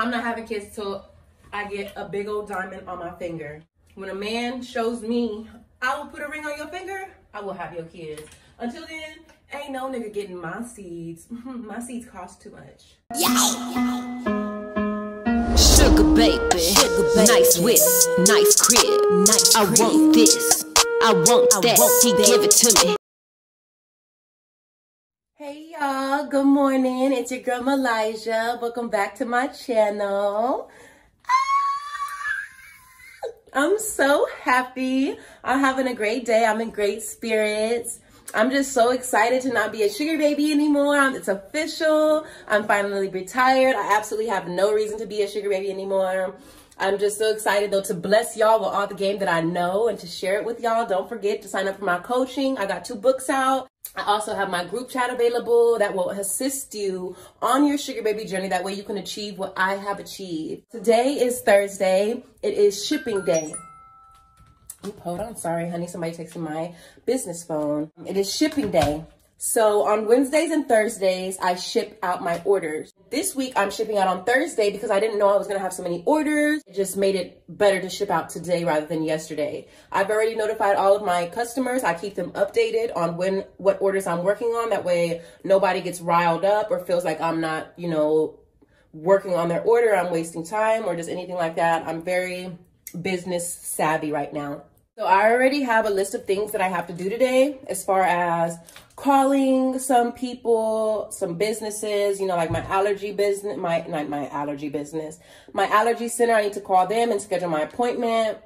I'm not having kids till I get a big old diamond on my finger. When a man shows me, I will put a ring on your finger, I will have your kids. Until then, ain't no nigga getting my seeds. My seeds cost too much. Sugar baby, nice whip, nice crib, nice. I want this, I want that, he give it to me. Hey y'all, good morning. It's your girl MeeLizjah. Welcome back to my channel. I'm so happy. I'm having a great day. I'm in great spirits. I'm just so excited to not be a sugar baby anymore. It's official. I'm finally retired. I absolutely have no reason to be a sugar baby anymore. I'm just so excited though to bless y'all with all the game that I know and to share it with y'all. Don't forget to sign up for my coaching. I got 2 books out. I also have my group chat available that will assist you on your sugar baby journey. That way you can achieve what I have achieved. Today is Thursday. It is shipping day. Oop, hold on, sorry honey, somebody texted my business phone. It is shipping day. So on Wednesdays and Thursdays, I ship out my orders. This week I'm shipping out on Thursday because I didn't know I was gonna have so many orders. It just made it better to ship out today rather than yesterday. I've already notified all of my customers. I keep them updated on what orders I'm working on. That way nobody gets riled up or feels like I'm not, you know, working on their order, I'm wasting time or just anything like that. I'm very business savvy right now. So I already have a list of things that I have to do today as far as calling some people, some businesses, you know, like my allergy business, my allergy center, I need to call them and schedule my appointment.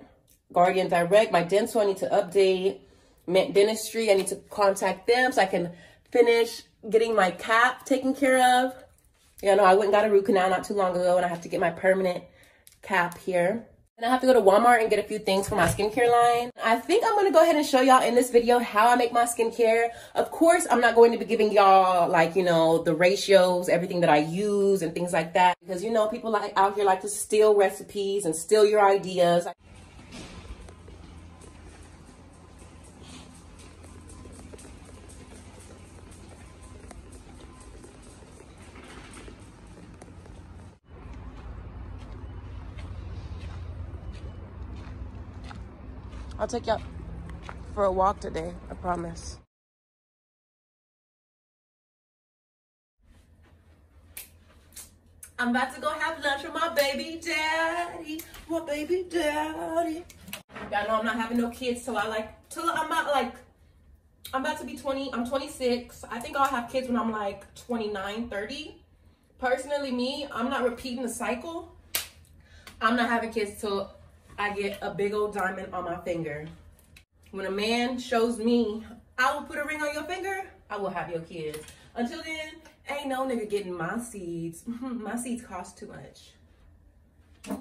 Guardian Direct, my dental, I need to update. Mint Dentistry, I need to contact them so I can finish getting my cap taken care of. You know, I went and got a root canal not too long ago and I have to get my permanent cap here. And I have to go to Walmart and get a few things for my skincare line. I think I'm going to go ahead and show y'all in this video how I make my skincare. Of course, I'm not going to be giving y'all like, you know, the ratios, everything that I use and things like that. Because, you know, people like out here like to steal recipes and steal your ideas. I'll take you out for a walk today, I promise. I'm about to go have lunch with my baby daddy, Y'all know I'm not having no kids I'm about to be 20, I'm 26. I think I'll have kids when I'm like 29, 30. Personally, me, I'm not repeating the cycle. I'm not having kids till I get a big old diamond on my finger. When a man shows me, I will put a ring on your finger, I will have your kids. Until then, ain't no nigga getting my seeds. My seeds cost too much.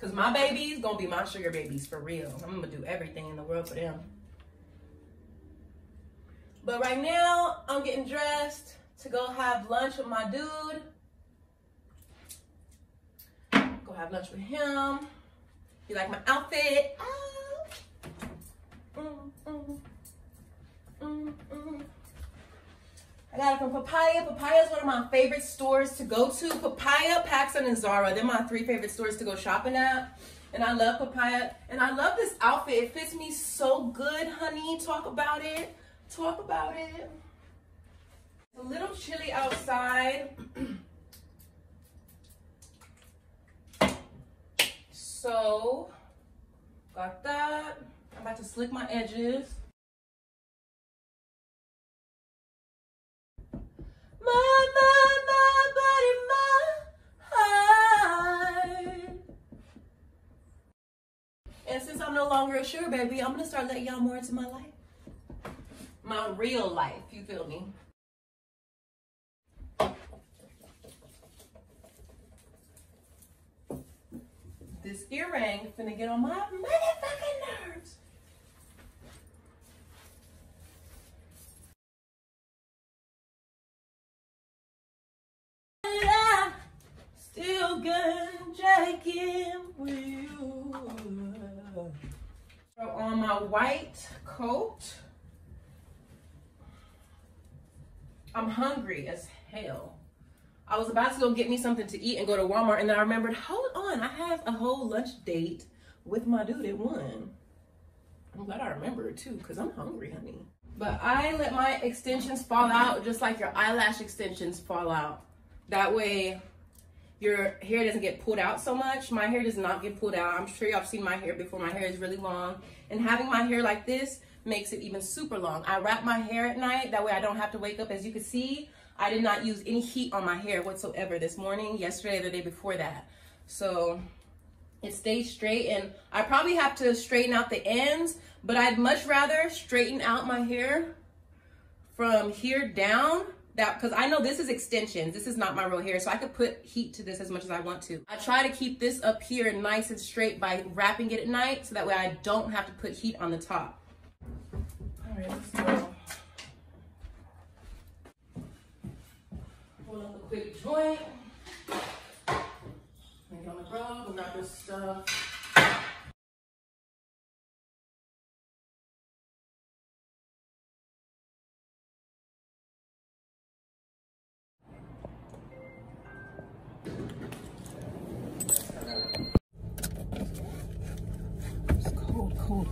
Cause my babies gonna be my sugar babies for real. I'm gonna do everything in the world for them. But right now, I'm getting dressed to go have lunch with my dude. Have lunch with him. You like my outfit? Oh. I got it from Papaya. Papaya is one of my favorite stores to go to. Papaya, Pacsun, and Zara. They're my 3 favorite stores to go shopping at. And I love Papaya. And I love this outfit. It fits me so good, honey. Talk about it. Talk about it. It's a little chilly outside. So, got that. I'm about to slick my edges. My body, my heart. And since I'm no longer a sugar baby, I'm gonna start letting y'all more into my life. My real life, you feel me? This earring finna get on my motherfucking nerves. And I still gonna check in with you. Throw on my white coat. I'm hungry as hell. I was about to go get me something to eat and go to Walmart, and then I remembered, hold on, I have a whole lunch date with my dude at 1. I'm glad I remembered too, because I'm hungry, honey. But I let my extensions fall out just like your eyelash extensions fall out. That way your hair doesn't get pulled out so much. My hair does not get pulled out. I'm sure y'all have seen my hair before. My hair is really long, and having my hair like this makes it even super long. I wrap my hair at night, that way I don't have to wake up. As you can see, I did not use any heat on my hair whatsoever this morning, yesterday, the day before that. So it stays straight, and I probably have to straighten out the ends, but I'd much rather straighten out my hair from here down, that because I know this is extensions, this is not my real hair, so I could put heat to this as much as I want to. I try to keep this up here nice and straight by wrapping it at night, so that way I don't have to put heat on the top. All right, let's go. Pull up a quick joint. Hang on the bra, but not this stuff.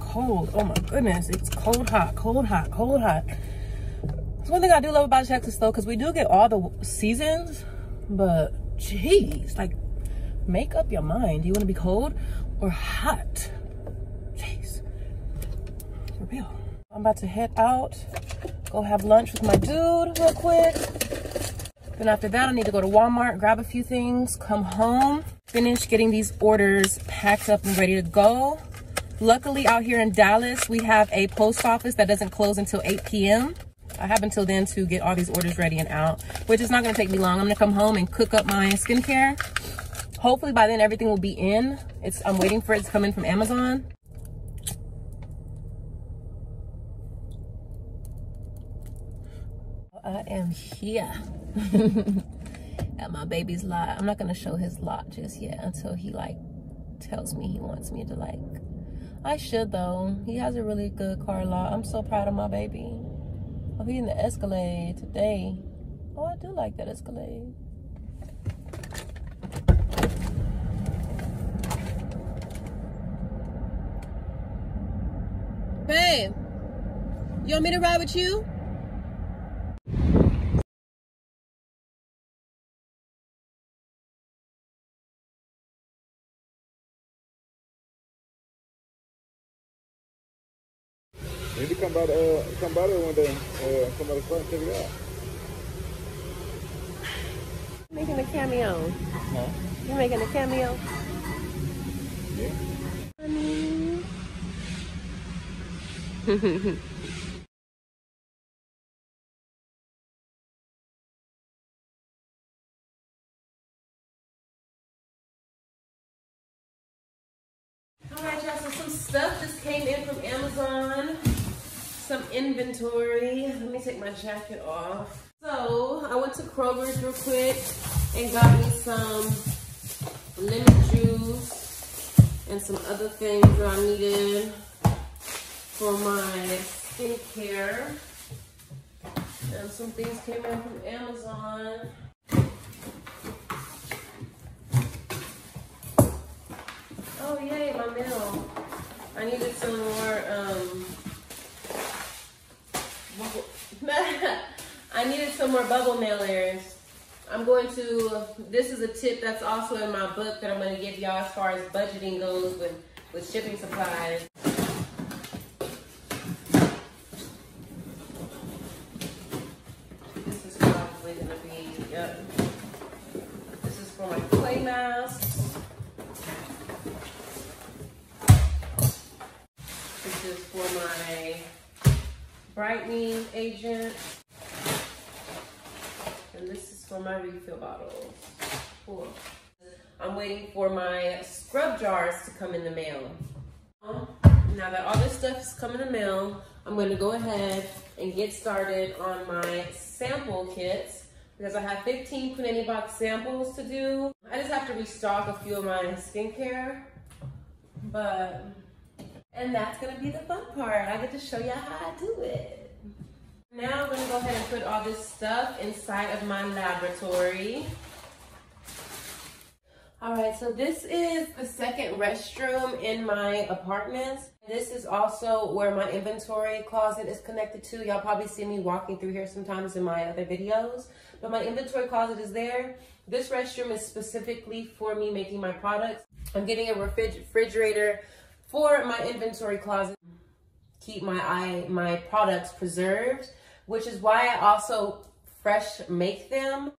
Cold. Oh my goodness, it's cold, hot, cold, hot, cold, hot. It's one thing I do love about Texas though, because we do get all the seasons, but geez, like, make up your mind. Do you want to be cold or hot? Jeez, for real. I'm about to head out, go have lunch with my dude real quick. Then after that, I need to go to Walmart, grab a few things, come home, finish getting these orders packed up and ready to go. Luckily, out here in Dallas, we have a post office that doesn't close until 8 p.m. I have until then to get all these orders ready and out, which is not going to take me long. I'm going to come home and cook up my skincare. Hopefully, by then, everything will be in. I'm waiting for it to come in from Amazon. I am here at my baby's lot. I'm not going to show his lot just yet until he, like, tells me he wants me to, like... I should though. He has a really good car lot. I'm so proud of my baby. Oh, he in the Escalade today. Oh, I do like that Escalade. Babe, you want me to ride with you? You need to come by there one day, come by the front and check it out. Making a cameo. Huh? You making a cameo? Yeah. Honey. All right, y'all, so some stuff just came in from Amazon. Some inventory. Let me take my jacket off. So I went to Kroger's real quick and got me some lemon juice and some other things that I needed for my skincare. And some things came in from Amazon. Oh yay, my mail. I needed some more I needed some more bubble mailers. I'm going to, this is a tip that's also in my book that I'm going to give y'all as far as budgeting goes with shipping supplies. This is probably going to be, yep. This is for my clay masks. This is for my brightening agent. And this is for my refill bottles. Cool. I'm waiting for my scrub jars to come in the mail. Now that all this stuff is coming in the mail, I'm going to go ahead and get started on my sample kits because I have 15 Punani Box samples to do. I just have to restock a few of my skincare, but... And that's gonna be the fun part. I get to show y'all how I do it. Now I'm going to go ahead and put all this stuff inside of my laboratory. Alright, so this is the second restroom in my apartment. This is also where my inventory closet is connected to. Y'all probably see me walking through here sometimes in my other videos, but my inventory closet is there. This restroom is specifically for me making my products. I'm getting a refrigerator for my inventory closet. Keep my products preserved, which is why I also fresh make them.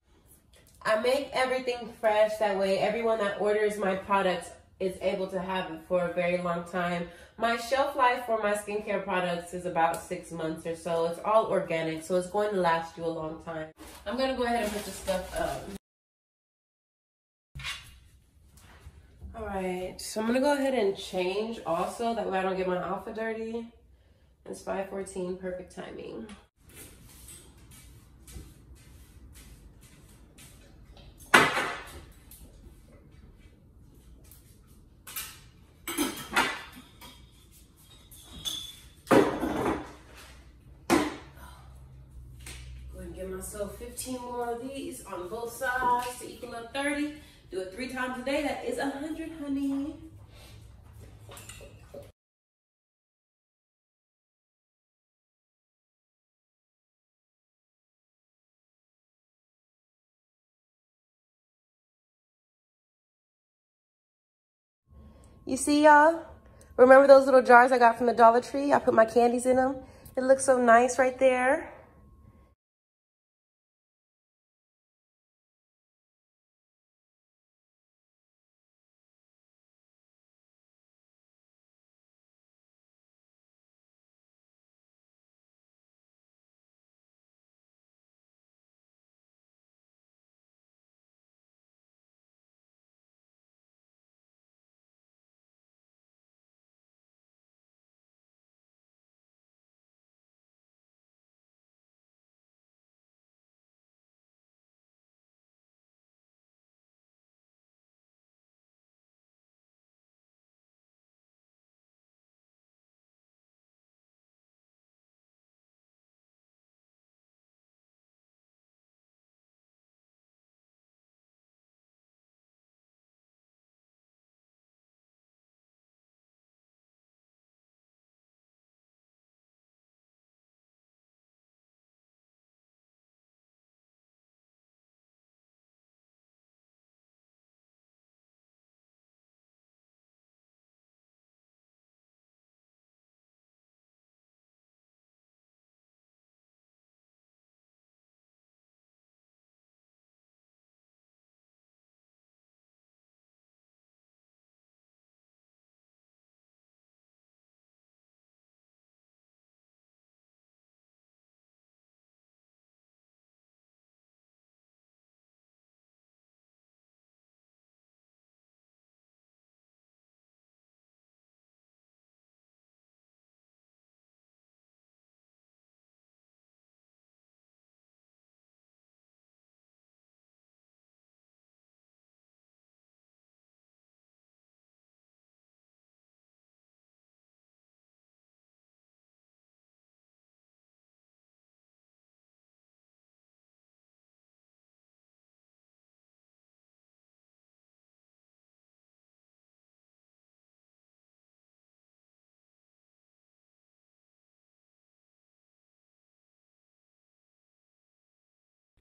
I make everything fresh, that way everyone that orders my products is able to have it for a very long time. My shelf life for my skincare products is about 6 months or so. It's all organic, so it's going to last you a long time. I'm gonna go ahead and put this stuff up. All right, so I'm gonna go ahead and change also, that way I don't get my outfit dirty. It's 5:14, perfect timing. So 15 more of these on both sides to equal up 30. Do it 3 times a day. That is 100, honey. You see, y'all? Remember those little jars I got from the Dollar Tree? I put my candies in them. It looks so nice right there.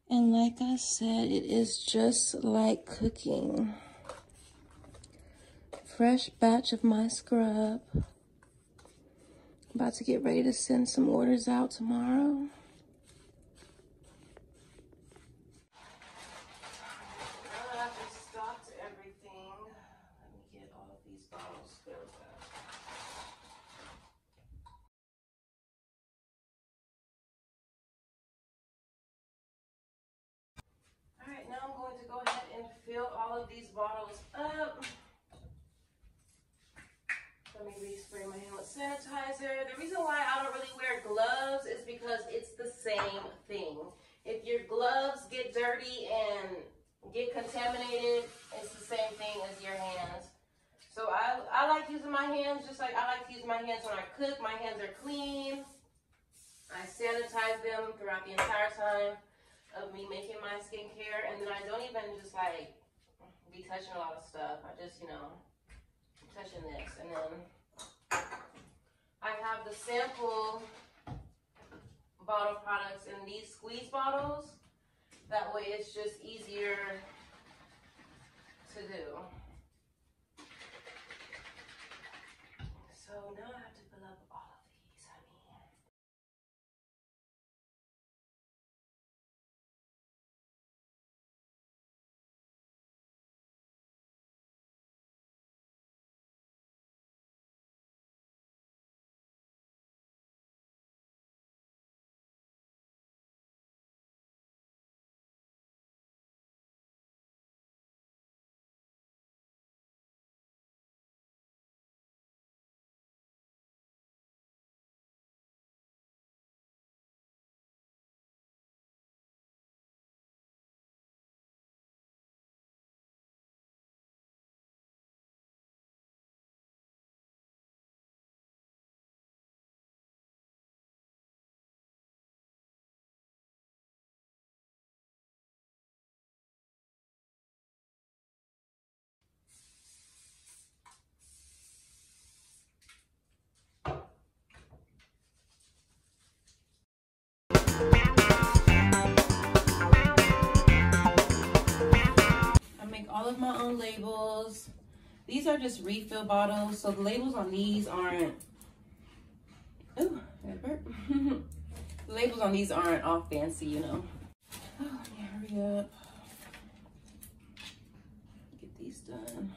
And like I said, it is just like cooking. Fresh batch of my scrub. About to get ready to send some orders out tomorrow. Fill all of these bottles up. Let me respray my hand with sanitizer. The reason why I don't really wear gloves is because it's the same thing. If your gloves get dirty and get contaminated, it's the same thing as your hands. So I like using my hands just like I like to use my hands when I cook. My hands are clean. I sanitize them throughout the entire time of me making my skincare, and then I don't even just like be touching a lot of stuff. I just, you know, touching this, and then I have the sample bottle products in these squeeze bottles. That way it's just easier to do. So now I have to fill up all of these, all of my own labels. These are just refill bottles, so the labels on these aren't the labels on these aren't all fancy, you know. Oh, let me hurry up, get these done.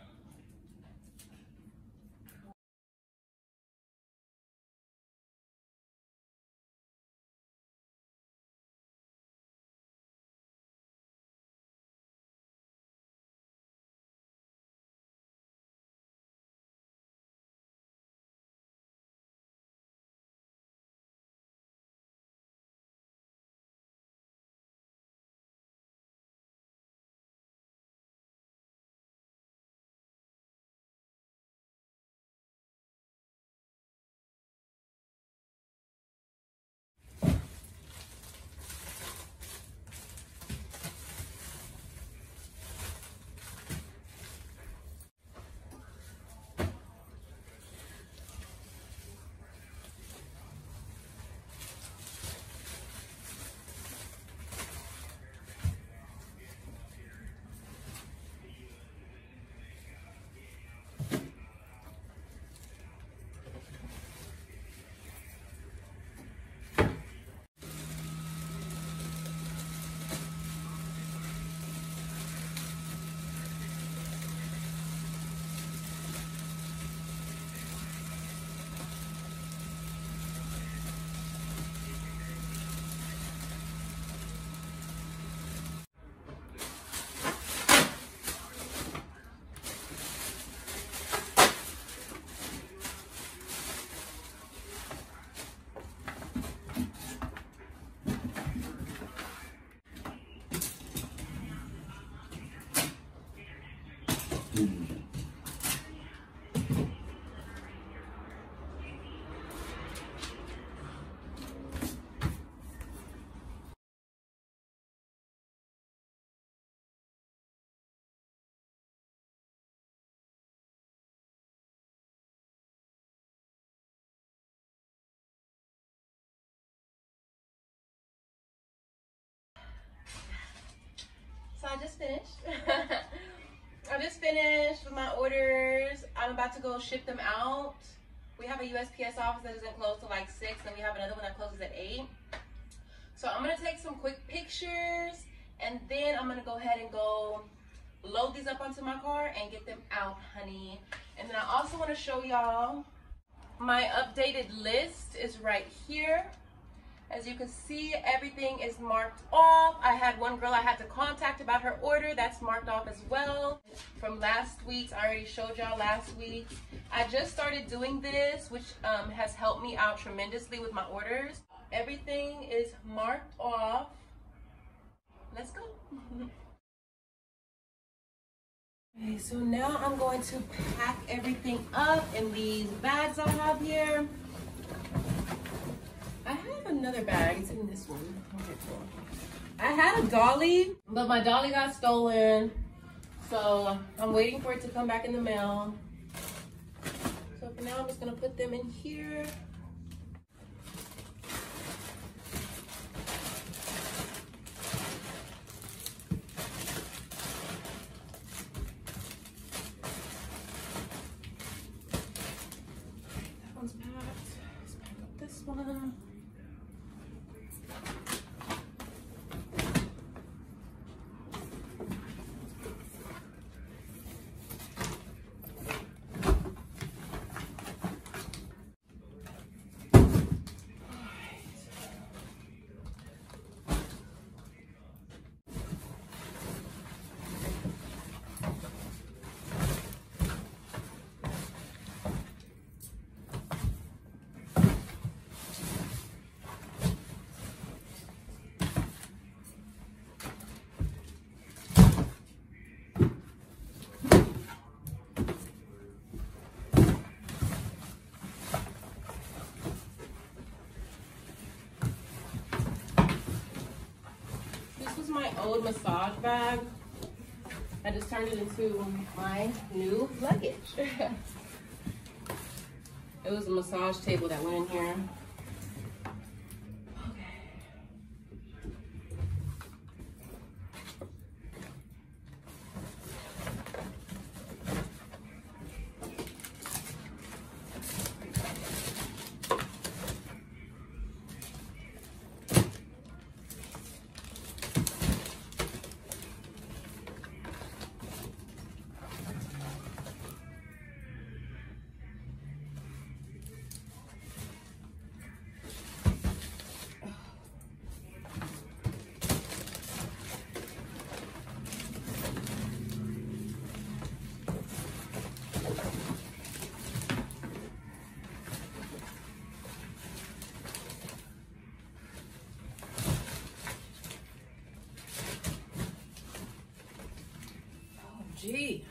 So I just finished. I just finished with my orders. I'm about to go ship them out. We have a USPS office that doesn't close till like 6, and we have another one that closes at 8. So I'm gonna take some quick pictures, and then I'm gonna go ahead and go load these up onto my car and get them out, honey. And then I also wanna show y'all my updated list is right here. As you can see, everything is marked off. I had one girl I had to contact about her order. That's marked off as well. From last week's, I already showed y'all last week. I just started doing this, which has helped me out tremendously with my orders. Everything is marked off. Let's go. Okay, so now I'm going to pack everything up in these bags I have here. I have have another bag. It's in this one. Okay, cool. I had a dolly, but my dolly got stolen. So I'm waiting for it to come back in the mail. So for now, I'm just gonna put them in here. My old massage bag. I just turned it into my new luggage. It was a massage table that went in here. Gee.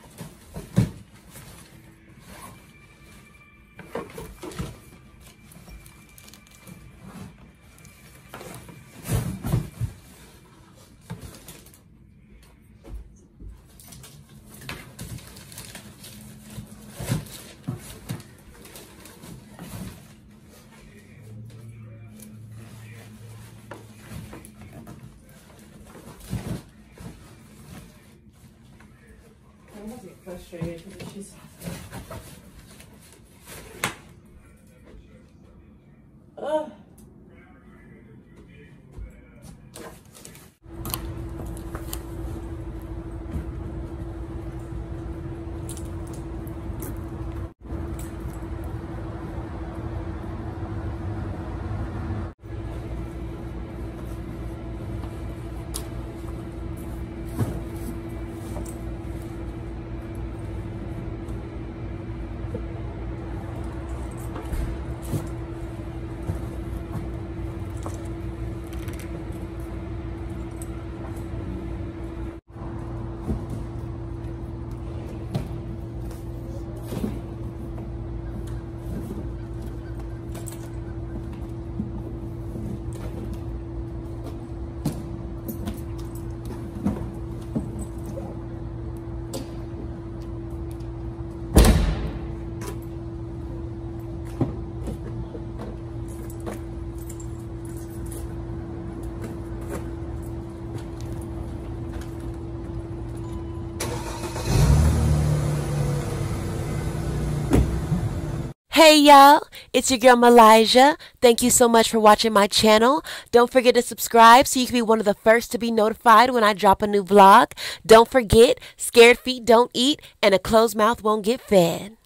Frustrated because she's Hey y'all, it's your girl MeeLizjah. Thank you so much for watching my channel. Don't forget to subscribe so you can be one of the first to be notified when I drop a new vlog. Don't forget, scared feet don't eat and a closed mouth won't get fed.